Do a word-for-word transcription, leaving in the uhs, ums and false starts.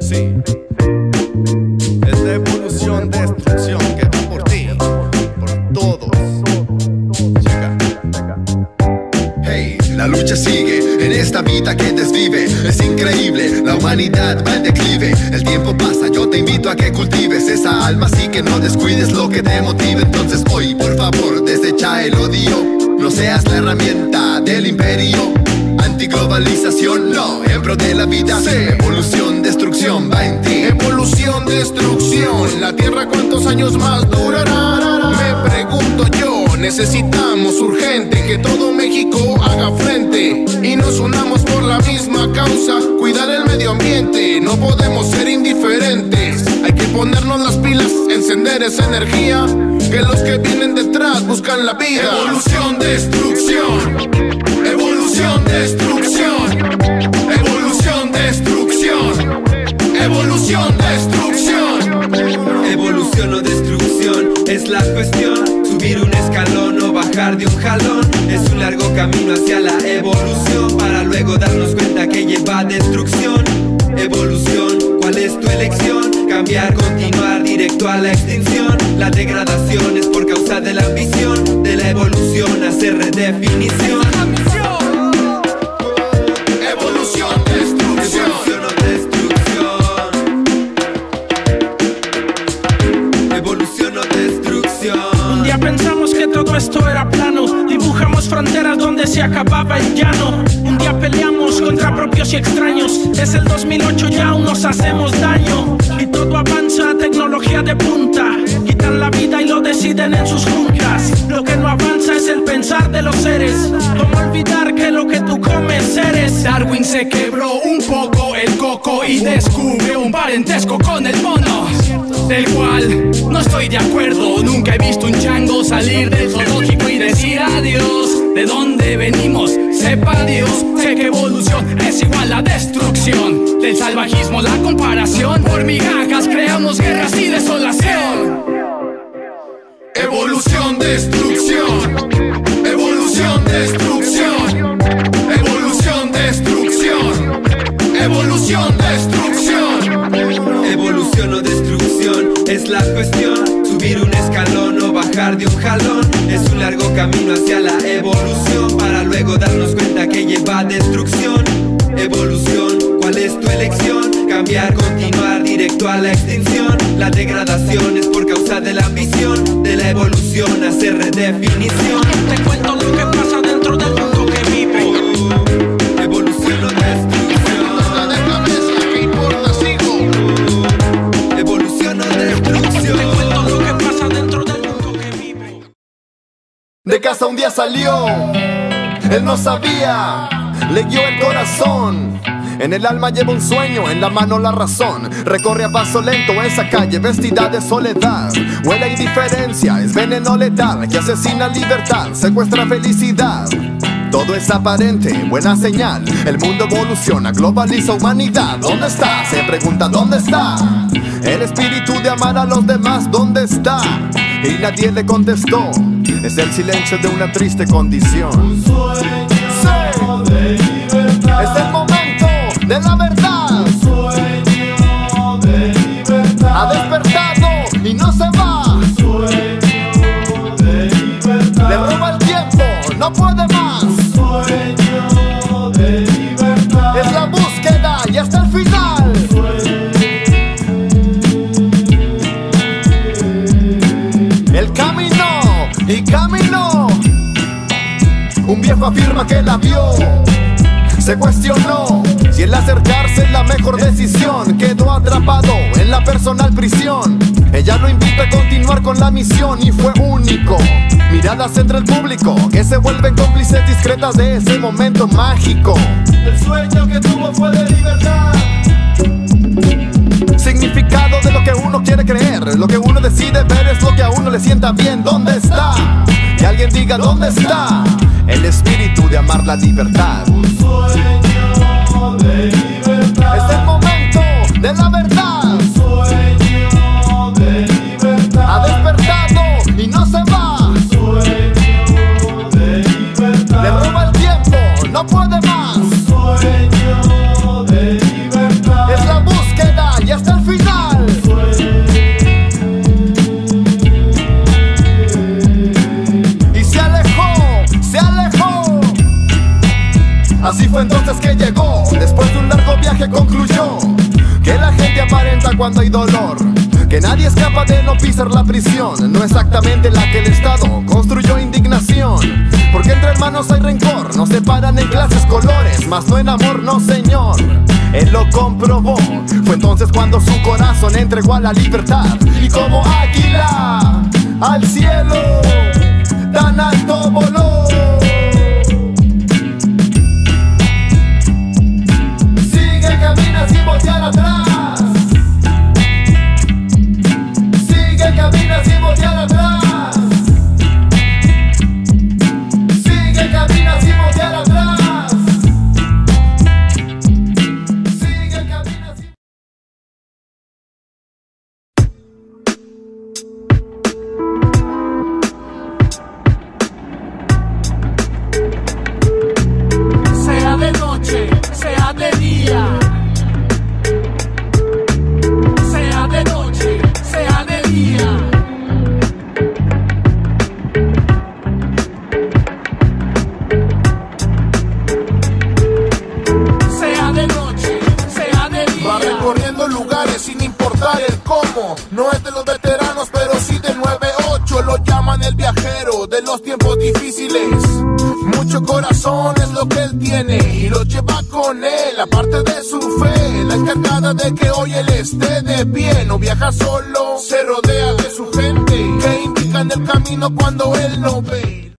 Sí, es revolución, destrucción que va por ti, por todos. Llega. Hey, la lucha sigue en esta vida que desvive. Es increíble, la humanidad va en declive. El tiempo pasa, yo te invito a que cultives esa alma, así que no descuides lo que te motive. Entonces hoy, por favor, desecha el odio. No seas la herramienta del imperio. Antiglobalización, no, en pro de la vida. Sí. Evolución, destrucción, va en ti. Evolución, destrucción. La tierra cuántos años más durará. Me pregunto yo, necesitamos urgente que todo México haga frente y nos unamos por la misma causa, cuidar el medio ambiente. No podemos ser indiferentes, hay que ponernos las pilas, encender esa energía, que los que vienen detrás buscan la vida. Evolución, destrucción. Evolución, destrucción. Evolución, destrucción. Evolución, destrucción. Evolución o destrucción es la cuestión. Subir un escalón o bajar de un jalón. Es un largo camino hacia la evolución, para luego darnos cuenta que lleva a destrucción. Evolución, ¿cuál es tu elección? Cambiar, continuar, directo a la extinción. La degradación es por causa de la ambición. De la evolución hacer redefinición. Todo esto era plano, dibujamos fronteras donde se acababa el llano. Un día peleamos contra propios y extraños, desde el dos mil ocho ya aún nos hacemos daño. Y todo avanza, tecnología de punta, quitan la vida y lo deciden en sus juntas. Lo que no avanza es el pensar de los seres, como olvidar que lo que tú comes eres. Darwin se quebró un poco el coco y descubrió un parentesco con el mono, del cual no estoy de acuerdo. Nunca he visto un chango salir del zoológico y decir adiós. ¿De dónde venimos? Sepa Dios. Sé que evolución es igual a destrucción. Del salvajismo la comparación, por migajas creamos guerras y desolación. Evolución, destrucción. Evolución, destrucción. Evolución, destrucción. Evolución, destrucción. Evolución o destrucción es la cuestión. Subir un escalón o bajar de un jalón. Es un largo camino hacia la evolución, para luego darnos cuenta que lleva a destrucción. Evolución, ¿cuál es tu elección? Cambiar, continuar, directo a la extinción. La degradación es por causa de la ambición. De la evolución hacer redefinición. Te cuento lo que pasa dentro del mundo que vive. uh, Evolución o destrucción. De casa un día salió, él no sabía, le guió el corazón. En el alma lleva un sueño, en la mano la razón. Recorre a paso lento esa calle vestida de soledad. Huele a indiferencia, es veneno letal que asesina libertad, secuestra felicidad. Todo es aparente, buena señal. El mundo evoluciona, globaliza humanidad. ¿Dónde está? Se pregunta ¿dónde está? El espíritu de amar a los demás, ¿dónde está? Y nadie le contestó. Es el silencio de una triste condición. Un sueño, sí, de libertad. Es el momento de la verdad. Un sueño de libertad. Ha despertado y no se va. Un sueño de libertad. Le roba el tiempo, no puede más. Un sueño de libertad. Es la búsqueda y hasta el final. Un sueño. El camino. Y caminó. Un viejo afirma que la vio. Se cuestionó si el acercarse es la mejor decisión. Quedó atrapado en la personal prisión. Ella lo invita a continuar con la misión y fue único. Miradas entre el público que se vuelven cómplices discretas de ese momento mágico. El sueño que tuvo fue de libertad. Significado de lo que uno quiere creer. Lo que uno decide ver es lo que a uno le sienta bien. ¿Dónde está? Que alguien diga ¿dónde está? El espíritu de amar la libertad. Un sueño de libertad. Es el momento de la verdad. Un sueño de libertad. Ha despertado y no se va. Un sueño de libertad. Le roba el tiempo, no puede más. Un sueño de libertad. Es la búsqueda se concluyó que la gente aparenta cuando hay dolor, que nadie es capaz de no pisar la prisión, no exactamente la que el Estado construyó indignación. Porque entre hermanos hay rencor, nos separan en clases, colores, mas no en amor, no señor. Él lo comprobó, fue entonces cuando su corazón entregó a la libertad. Y como águila al cielo, tan alto voló. Sigue, camina sin voltear atrás. Sigue, camina sin voltear atrás. Solo se rodea de su gente que indican el camino cuando él no ve.